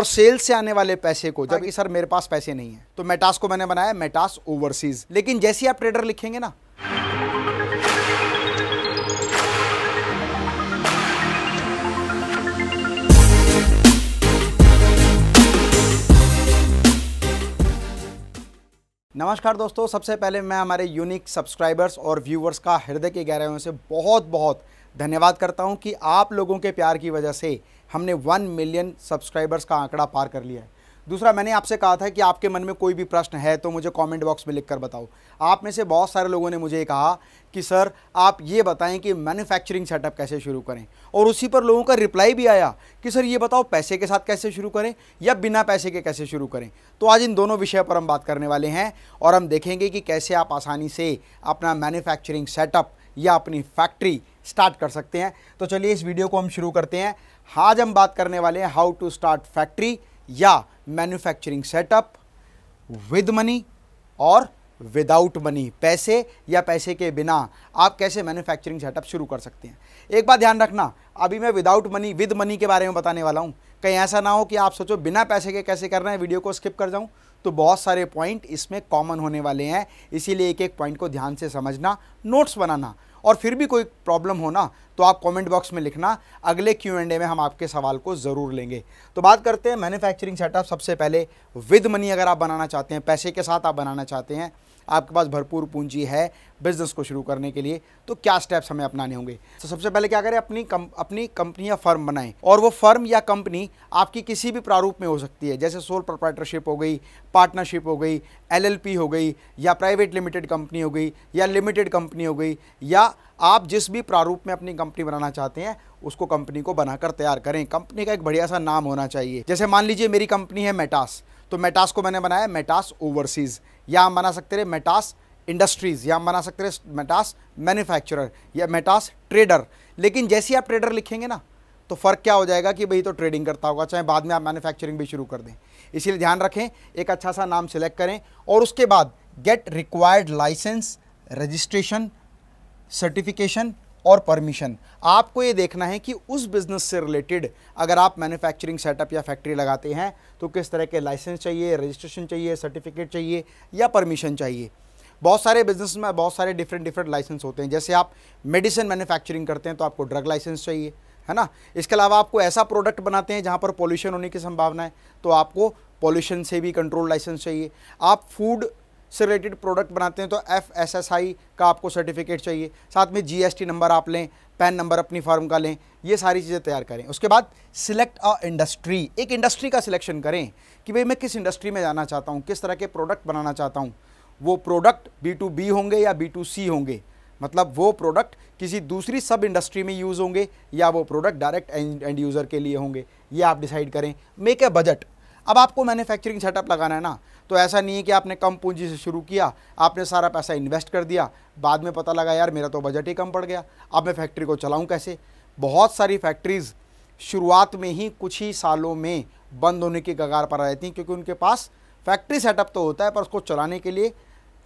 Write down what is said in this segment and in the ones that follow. और सेल से आने वाले पैसे को, जबकि सर मेरे पास पैसे नहीं है, तो मेटास को मैंने बनाया मेटास ओवरसीज। लेकिन जैसे आप ट्रेडर लिखेंगे ना, नमस्कार दोस्तों, सबसे पहले मैं हमारे यूनिक सब्सक्राइबर्स और व्यूवर्स का हृदय के गहराइयों से बहुत बहुत धन्यवाद करता हूं कि आप लोगों के प्यार की वजह से हमने 1 मिलियन सब्सक्राइबर्स का आंकड़ा पार कर लिया है। दूसरा, मैंने आपसे कहा था कि आपके मन में कोई भी प्रश्न है तो मुझे कमेंट बॉक्स में लिखकर बताओ। आप में से बहुत सारे लोगों ने मुझे कहा कि सर आप ये बताएं कि मैन्युफैक्चरिंग सेटअप कैसे शुरू करें, और उसी पर लोगों का रिप्लाई भी आया कि सर ये बताओ पैसे के साथ कैसे शुरू करें या बिना पैसे के कैसे शुरू करें। तो आज इन दोनों विषयों पर हम बात करने वाले हैं और हम देखेंगे कि कैसे आप आसानी से अपना मैन्युफैक्चरिंग सेटअप या अपनी फैक्ट्री स्टार्ट कर सकते हैं। तो चलिए इस वीडियो को हम शुरू करते हैं। आज हम बात करने वाले हैं हाउ टू स्टार्ट फैक्ट्री या मैन्युफैक्चरिंग सेटअप विद मनी और विदाउट मनी, पैसे या पैसे के बिना आप कैसे मैन्युफैक्चरिंग सेटअप शुरू कर सकते हैं। एक बात ध्यान रखना, अभी मैं विदाउट मनी विद मनी के बारे में बताने वाला हूँ, कहीं ऐसा ना हो कि आप सोचो बिना पैसे के कैसे करना है, वीडियो को स्किप कर जाऊँ। तो बहुत सारे पॉइंट इसमें कॉमन होने वाले हैं, इसीलिए एक एक पॉइंट को ध्यान से समझना, नोट्स बनाना, और फिर भी कोई प्रॉब्लम हो ना तो आप कमेंट बॉक्स में लिखना, अगले Q&A में हम आपके सवाल को ज़रूर लेंगे। तो बात करते हैं मैन्युफैक्चरिंग सेटअप। सबसे पहले विद मनी अगर आप बनाना चाहते हैं, पैसे के साथ आप बनाना चाहते हैं, आपके पास भरपूर पूंजी है बिज़नेस को शुरू करने के लिए, तो क्या स्टेप्स हमें अपनाने होंगे। तो सबसे पहले क्या करें, अपनी कंपनी या फर्म बनाएं, और वो फर्म या कंपनी आपकी किसी भी प्रारूप में हो सकती है, जैसे सोल प्रोप्राइटरशिप हो गई, पार्टनरशिप हो गई, LLP हो गई, या प्राइवेट लिमिटेड कंपनी हो गई, या लिमिटेड कंपनी हो गई, या आप जिस भी प्रारूप में अपनी कंपनी बनाना चाहते हैं उसको कंपनी को बनाकर तैयार करें। कंपनी का एक बढ़िया सा नाम होना चाहिए, जैसे मान लीजिए मेरी कंपनी है मेटास, तो मेटास को मैंने बनाया मेटास ओवरसीज, या हम बना सकते हैं मेटास इंडस्ट्रीज़, या हम बना सकते हैं मेटास मैन्युफैक्चरर या मेटास ट्रेडर। लेकिन जैसे आप ट्रेडर लिखेंगे ना तो फ़र्क क्या हो जाएगा कि भाई तो ट्रेडिंग करता होगा, चाहे बाद में आप मैन्युफैक्चरिंग भी शुरू कर दें। इसीलिए ध्यान रखें, एक अच्छा सा नाम सेलेक्ट करें, और उसके बाद get required licence, registration, certification और परमिशन। आपको ये देखना है कि उस बिज़नेस से रिलेटेड अगर आप मैन्युफैक्चरिंग सेटअप या फैक्ट्री लगाते हैं तो किस तरह के लाइसेंस चाहिए, रजिस्ट्रेशन चाहिए, सर्टिफिकेट चाहिए या परमिशन चाहिए। बहुत सारे बिजनेस में बहुत सारे डिफरेंट लाइसेंस होते हैं, जैसे आप मेडिसिन मैन्युफैक्चरिंग करते हैं तो आपको ड्रग लाइसेंस चाहिए, है ना। इसके अलावा आपको ऐसा प्रोडक्ट बनाते हैं जहाँ पर पॉल्यूशन होने की संभावना है तो आपको पॉल्यूशन से भी कंट्रोल लाइसेंस चाहिए। आप फूड से रिलेटेड प्रोडक्ट बनाते हैं तो FSSI का आपको सर्टिफिकेट चाहिए, साथ में GST नंबर आप लें, पैन नंबर अपनी फर्म का लें, ये सारी चीज़ें तैयार करें। उसके बाद सिलेक्ट अ इंडस्ट्री, एक इंडस्ट्री का सिलेक्शन करें कि भाई मैं किस इंडस्ट्री में जाना चाहता हूँ, किस तरह के प्रोडक्ट बनाना चाहता हूँ। वो प्रोडक्ट B2B होंगे या B2C होंगे, मतलब वो प्रोडक्ट किसी दूसरी सब इंडस्ट्री में यूज़ होंगे या वो प्रोडक्ट डायरेक्ट एंड यूज़र के लिए होंगे, ये आप डिसाइड करें। Make a budget. अब आपको मैन्युफैक्चरिंग सेटअप लगाना है ना, तो ऐसा नहीं है कि आपने कम पूंजी से शुरू किया, आपने सारा पैसा इन्वेस्ट कर दिया, बाद में पता लगा यार मेरा तो बजट ही कम पड़ गया, अब मैं फैक्ट्री को चलाऊं कैसे। बहुत सारी फैक्ट्रीज़ शुरुआत में ही कुछ ही सालों में बंद होने की कगार पर आ जाती हैं, क्योंकि उनके पास फैक्ट्री सेटअप तो होता है पर उसको चलाने के लिए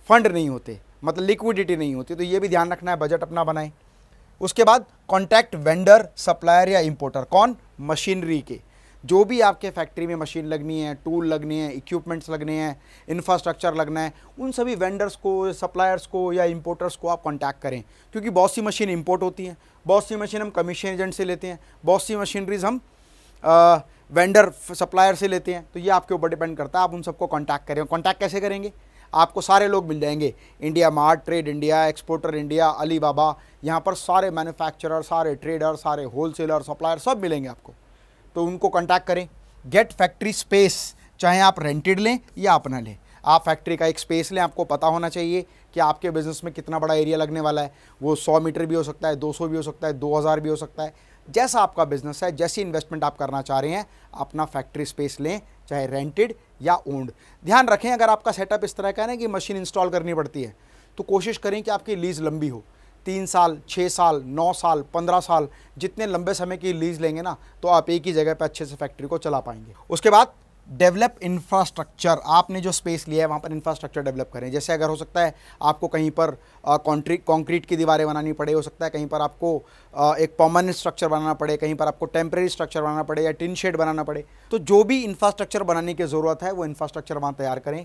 फंड नहीं होते, मतलब लिक्विडिटी नहीं होती। तो ये भी ध्यान रखना है, बजट अपना बनाएं। उसके बाद कॉन्टैक्ट वेंडर, सप्लायर या इम्पोर्टर। कौन? मशीनरी के, जो भी आपके फैक्ट्री में मशीन लगनी है, टूल लगने हैं, इक्विपमेंट्स लगने हैं, इंफ्रास्ट्रक्चर लगना है, उन सभी वेंडर्स को, सप्लायर्स को या इंपोर्टर्स को आप कॉन्टैक्ट करें, क्योंकि बहुत सी मशीन इंपोर्ट होती हैं, बहुत सी मशीन हम कमीशन एजेंट से लेते हैं, बहुत सी मशीनरीज हम वेंडर सप्लायर से लेते हैं। तो ये आपके ऊपर डिपेंड करता है, आप उन सबको कॉन्टैक्ट करें। कॉन्टैक्ट कैसे करेंगे? आपको सारे लोग मिल जाएंगे, IndiaMART, Trade India, exporter India, Alibaba, यहाँ पर सारे मैन्युफैक्चरर, सारे ट्रेडर, सारे होलसेलर, सप्लायर सब मिलेंगे आपको, तो उनको कॉन्टैक्ट करें। गेट फैक्ट्री स्पेस, चाहे आप रेंटेड लें या अपना लें, आप फैक्ट्री का एक स्पेस लें। आपको पता होना चाहिए कि आपके बिज़नेस में कितना बड़ा एरिया लगने वाला है, वो 100 मीटर भी हो सकता है, 200 भी हो सकता है, 2000 भी हो सकता है। जैसा आपका बिज़नेस है, जैसी इन्वेस्टमेंट आप करना चाह रहे हैं, अपना फैक्ट्री स्पेस लें, चाहे रेंटेड या ओन्ड। ध्यान रखें, अगर आपका सेटअप इस तरह का है ना कि मशीन इंस्टॉल करनी पड़ती है, तो कोशिश करें कि आपकी लीज़ लंबी हो, 3 साल, 6 साल, 9 साल, 15 साल, जितने लंबे समय की लीज़ लेंगे ना तो आप एक ही जगह पर अच्छे से फैक्ट्री को चला पाएंगे। उसके बाद डेवलप इंफ्रास्ट्रक्चर, आपने जो स्पेस लिया है वहाँ पर इंफ्रास्ट्रक्चर डेवलप करें। जैसे अगर हो सकता है आपको कहीं पर कंक्रीट की दीवारें बनानी पड़े, हो सकता है कहीं पर आपको एक परमानेंट स्ट्रक्चर बनाना पड़े, कहीं पर आपको टेम्प्रेरी स्ट्रक्चर बनाना पड़े या टिन शेड बनाना पड़े। तो जो भी इंफ्रास्ट्रक्चर बनाने की ज़रूरत है वो इंफ्रास्ट्रक्चर वहाँ तैयार करें।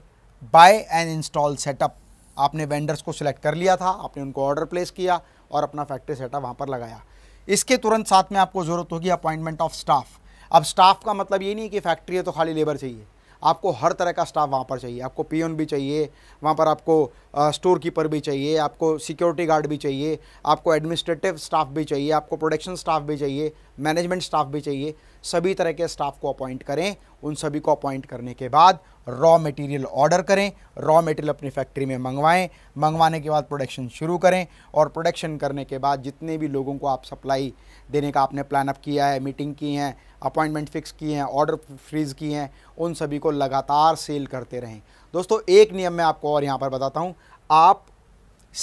बाय एंड इंस्टॉल सेटअप, आपने वेंडर्स को सिलेक्ट कर लिया था, आपने उनको ऑर्डर प्लेस किया और अपना फैक्ट्री सेटअप वहाँ पर लगाया। इसके तुरंत साथ में आपको ज़रूरत होगी अपॉइंटमेंट ऑफ स्टाफ। अब स्टाफ का मतलब ये नहीं कि फैक्ट्री है तो खाली लेबर चाहिए, आपको हर तरह का स्टाफ वहाँ पर चाहिए। आपको पियोन भी चाहिए वहाँ पर, आपको स्टोर कीपर भी चाहिए, आपको सिक्योरिटी गार्ड भी चाहिए, आपको एडमिनिस्ट्रेटिव स्टाफ भी चाहिए, आपको प्रोडक्शन स्टाफ भी चाहिए, मैनेजमेंट स्टाफ भी चाहिए। सभी तरह के स्टाफ को अपॉइंट करें। उन सभी को अपॉइंट करने के बाद रॉ मटेरियल ऑर्डर करें, रॉ मटेरियल अपनी फैक्ट्री में मंगवाएं, मंगवाने के बाद प्रोडक्शन शुरू करें और प्रोडक्शन करने के बाद जितने भी लोगों को आप सप्लाई देने का आपने प्लानअप किया है, मीटिंग की हैं, अपॉइंटमेंट फिक्स किए हैं, ऑर्डर फ्रीज किए हैं, उन सभी को लगातार सेल करते रहें। दोस्तों एक नियम मैं आपको और यहाँ पर बताता हूँ, आप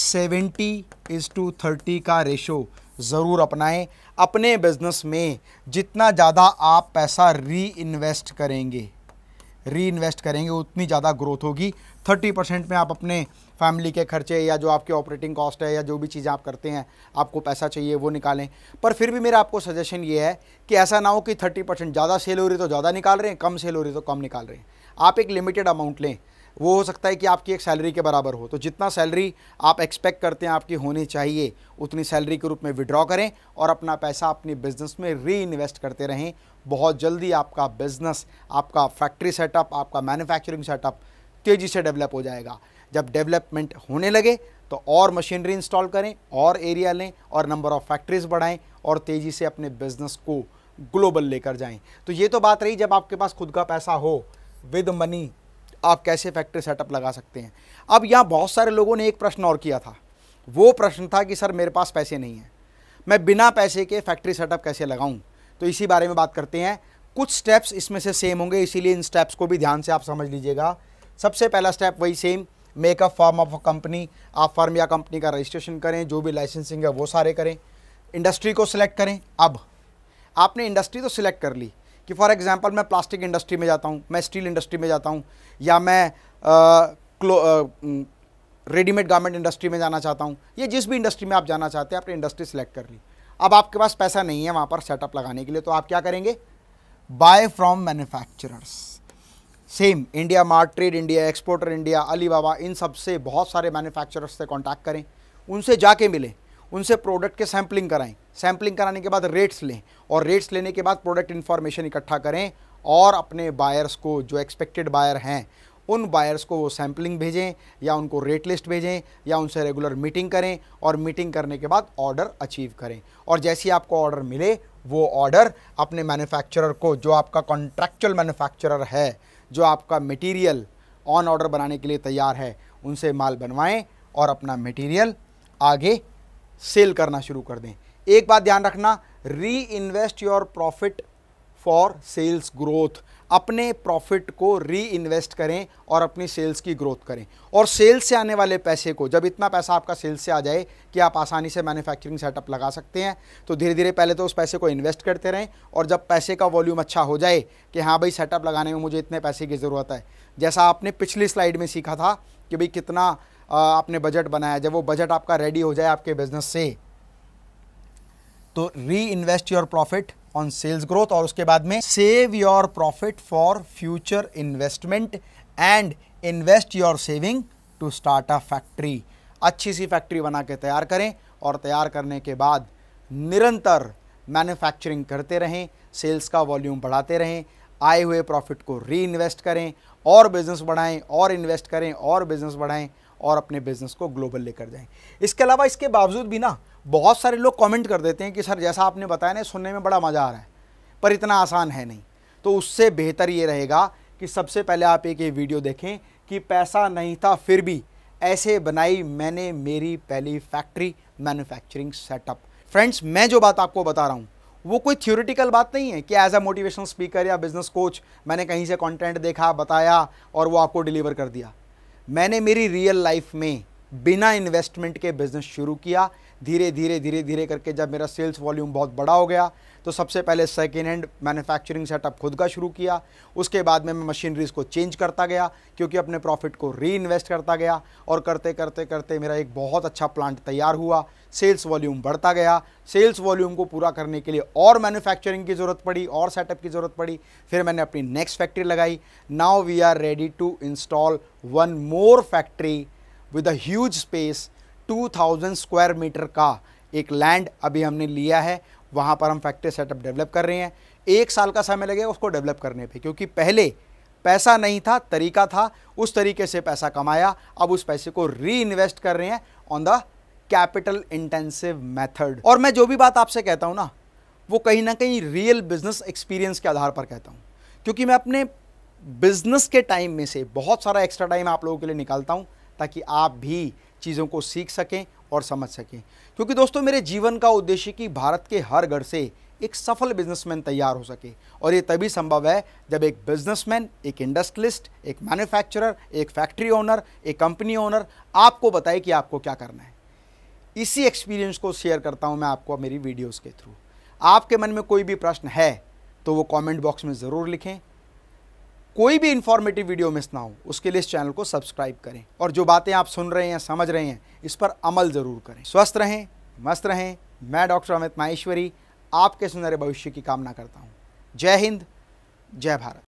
70:30 का रेशो ज़रूर अपनाएं। अपने बिजनेस में जितना ज़्यादा आप पैसा री इन्वेस्ट करेंगे उतनी ज़्यादा ग्रोथ होगी। 30% में आप अपने फैमिली के खर्चे या जो आपके ऑपरेटिंग कॉस्ट है या जो भी चीज़ें आप करते हैं आपको पैसा चाहिए वो निकालें। पर फिर भी मेरा आपको सजेशन ये है कि ऐसा ना हो कि 30% ज़्यादा सेल हो रही तो ज़्यादा निकाल रहे हैं, कम सेल हो रही तो कम निकाल रहे हैं। आप एक लिमिटेड अमाउंट लें, वो हो सकता है कि आपकी एक सैलरी के बराबर हो, तो जितना सैलरी आप एक्सपेक्ट करते हैं आपकी होनी चाहिए उतनी सैलरी के रूप में विड्रॉ करें और अपना पैसा अपनी बिज़नेस में री इन्वेस्ट करते रहें। बहुत जल्दी आपका बिज़नेस, आपका फैक्ट्री सेटअप, आपका मैन्युफैक्चरिंग सेटअप तेज़ी से डेवलप हो जाएगा। जब डेवलपमेंट होने लगे तो और मशीनरी इंस्टॉल करें, और एरिया लें और नंबर ऑफ़ फैक्ट्रीज़ बढ़ाएँ और तेज़ी से अपने बिज़नेस को ग्लोबल लेकर जाएँ। तो ये तो बात रही जब आपके पास खुद का पैसा हो, विद मनी आप कैसे फैक्ट्री सेटअप लगा सकते हैं। अब यहाँ बहुत सारे लोगों ने एक प्रश्न और किया था, वो प्रश्न था कि सर मेरे पास पैसे नहीं हैं, मैं बिना पैसे के फैक्ट्री सेटअप कैसे लगाऊं। तो इसी बारे में बात करते हैं। कुछ स्टेप्स इसमें से सेम होंगे, इसीलिए इन स्टेप्स को भी ध्यान से आप समझ लीजिएगा। सबसे पहला स्टेप वही same, make a form of a company, आप फर्म या कंपनी का रजिस्ट्रेशन करें, जो भी लाइसेंसिंग है वो सारे करें, इंडस्ट्री को सिलेक्ट करें। अब आपने इंडस्ट्री तो सिलेक्ट कर ली कि फॉर एग्जांपल मैं प्लास्टिक इंडस्ट्री में जाता हूँ, मैं स्टील इंडस्ट्री में जाता हूँ, या मैं रेडीमेड गारमेंट इंडस्ट्री में जाना चाहता हूँ, या जिस भी इंडस्ट्री में आप जाना चाहते हैं आपने इंडस्ट्री सेलेक्ट कर ली। अब आपके पास पैसा नहीं है वहाँ पर सेटअप लगाने के लिए, तो आप क्या करेंगे, buy from manufacturers. Same IndiaMART, trade India, exporter India, Alibaba, इन सब से बहुत सारे मैन्युफैक्चरर्स से कॉन्टैक्ट करें, उनसे जाके मिलें, उनसे प्रोडक्ट के सैम्पलिंग कराएं, सैम्पलिंग कराने के बाद रेट्स लें और रेट्स लेने के बाद प्रोडक्ट इन्फॉर्मेशन इकट्ठा करें और अपने बायर्स को, जो एक्सपेक्टेड बायर हैं उन बायर्स को वो सैम्पलिंग भेजें या उनको रेट लिस्ट भेजें या उनसे रेगुलर मीटिंग करें और मीटिंग करने के बाद ऑर्डर अचीव करें। और जैसे ही आपको ऑर्डर मिले वो ऑर्डर अपने मैन्युफैक्चरर को, जो आपका कॉन्ट्रैक्चुअल मैन्युफैक्चरर है, जो आपका मटीरियल ऑन ऑर्डर बनाने के लिए तैयार है, उनसे माल बनवाएँ और अपना मटीरियल आगे सेल करना शुरू कर दें। एक बात ध्यान रखना, reinvest your profit for sales growth, अपने प्रॉफिट को री इन्वेस्ट करें और अपनी सेल्स की ग्रोथ करें। और सेल्स से आने वाले पैसे को, जब इतना पैसा आपका सेल्स से आ जाए कि आप आसानी से मैन्युफैक्चरिंग सेटअप लगा सकते हैं, तो धीरे धीरे पहले तो उस पैसे को इन्वेस्ट करते रहें और जब पैसे का वॉल्यूम अच्छा हो जाए कि हाँ भाई सेटअप लगाने में मुझे इतने पैसे की ज़रूरत है, जैसा आपने पिछली स्लाइड में सीखा था कि भाई कितना आपने बजट बनाया, जब वो बजट आपका रेडी हो जाए आपके बिजनेस से, तो reinvest your profit on sales growth. और उसके बाद में save your profit for future investment and invest your saving to start a factory. अच्छी सी फैक्ट्री बना के तैयार करें और तैयार करने के बाद निरंतर मैन्युफैक्चरिंग करते रहें, सेल्स का वॉल्यूम बढ़ाते रहें, आए हुए प्रॉफिट को री इन्वेस्ट करें और बिजनेस बढ़ाएँ और इन्वेस्ट करें और बिजनेस बढ़ाएँ और अपने बिजनेस को ग्लोबल लेकर जाएं। इसके अलावा इसके बावजूद भी ना बहुत सारे लोग कमेंट कर देते हैं कि सर जैसा आपने बताया ना सुनने में बड़ा मज़ा आ रहा है पर इतना आसान है नहीं। तो उससे बेहतर ये रहेगा कि सबसे पहले आप एक ये वीडियो देखें कि पैसा नहीं था फिर भी ऐसे बनाई मैंने मेरी पहली फैक्ट्री, मैन्युफैक्चरिंग सेटअप। फ्रेंड्स मैं जो बात आपको बता रहा हूँ वो कोई थ्योरेटिकल बात नहीं है कि एज अ मोटिवेशनल स्पीकर या बिजनेस कोच मैंने कहीं से कॉन्टेंट देखा, बताया और वो आपको डिलीवर कर दिया। मैंने मेरी रियल लाइफ में बिना इन्वेस्टमेंट के बिज़नेस शुरू किया। धीरे धीरे धीरे धीरे करके जब मेरा सेल्स वॉल्यूम बहुत बड़ा हो गया तो सबसे पहले सेकेंड हैंड मैन्युफैक्चरिंग सेटअप खुद का शुरू किया। उसके बाद में मैं मशीनरीज को चेंज करता गया क्योंकि अपने प्रॉफिट को रीइन्वेस्ट करता गया और करते करते करते मेरा एक बहुत अच्छा प्लांट तैयार हुआ। सेल्स वॉल्यूम बढ़ता गया। सेल्स वॉल्यूम को पूरा करने के लिए और मैन्युफैक्चरिंग की ज़रूरत पड़ी और सेटअप की ज़रूरत पड़ी। फिर मैंने अपनी नेक्स्ट फैक्ट्री लगाई। Now we are ready to install one more factory with a huge space. 2000 square metre का एक लैंड अभी हमने लिया है, वहाँ पर हम फैक्ट्री सेटअप डेवलप कर रहे हैं। एक साल का समय लगेगा उसको डेवलप करने पे, क्योंकि पहले पैसा नहीं था, तरीका था, उस तरीके से पैसा कमाया। अब उस पैसे को रीइन्वेस्ट कर रहे हैं on the capital intensive method. और मैं जो भी बात आपसे कहता हूँ ना, वो कहीं ना कहीं रियल बिजनेस एक्सपीरियंस के आधार पर कहता हूँ, क्योंकि मैं अपने बिजनेस के टाइम में से बहुत सारा एक्स्ट्रा टाइम आप लोगों के लिए निकालता हूँ ताकि आप भी चीज़ों को सीख सकें और समझ सकें। क्योंकि दोस्तों मेरे जीवन का उद्देश्य कि भारत के हर घर से एक सफल बिजनेसमैन तैयार हो सके, और ये तभी संभव है जब एक बिजनेसमैन, एक इंडस्ट्रियलिस्ट, एक मैन्युफैक्चरर, एक फैक्ट्री ओनर, एक कंपनी ओनर आपको बताए कि आपको क्या करना है। इसी एक्सपीरियंस को शेयर करता हूँ मैं आपको मेरी वीडियोज़ के थ्रू। आपके मन में कोई भी प्रश्न है तो वो कॉमेंट बॉक्स में ज़रूर लिखें। कोई भी इन्फॉर्मेटिव वीडियो मिस ना हो उसके लिए इस चैनल को सब्सक्राइब करें, और जो बातें आप सुन रहे हैं, समझ रहे हैं, इस पर अमल ज़रूर करें। स्वस्थ रहें, मस्त रहें। मैं डॉक्टर अमित माहेश्वरी आपके सुनहरे भविष्य की कामना करता हूँ। जय हिंद, जय भारत।